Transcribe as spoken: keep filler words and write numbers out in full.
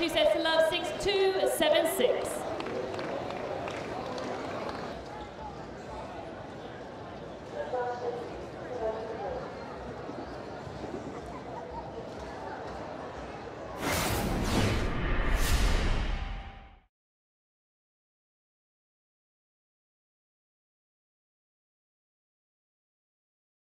two sets of love, six two, seven six.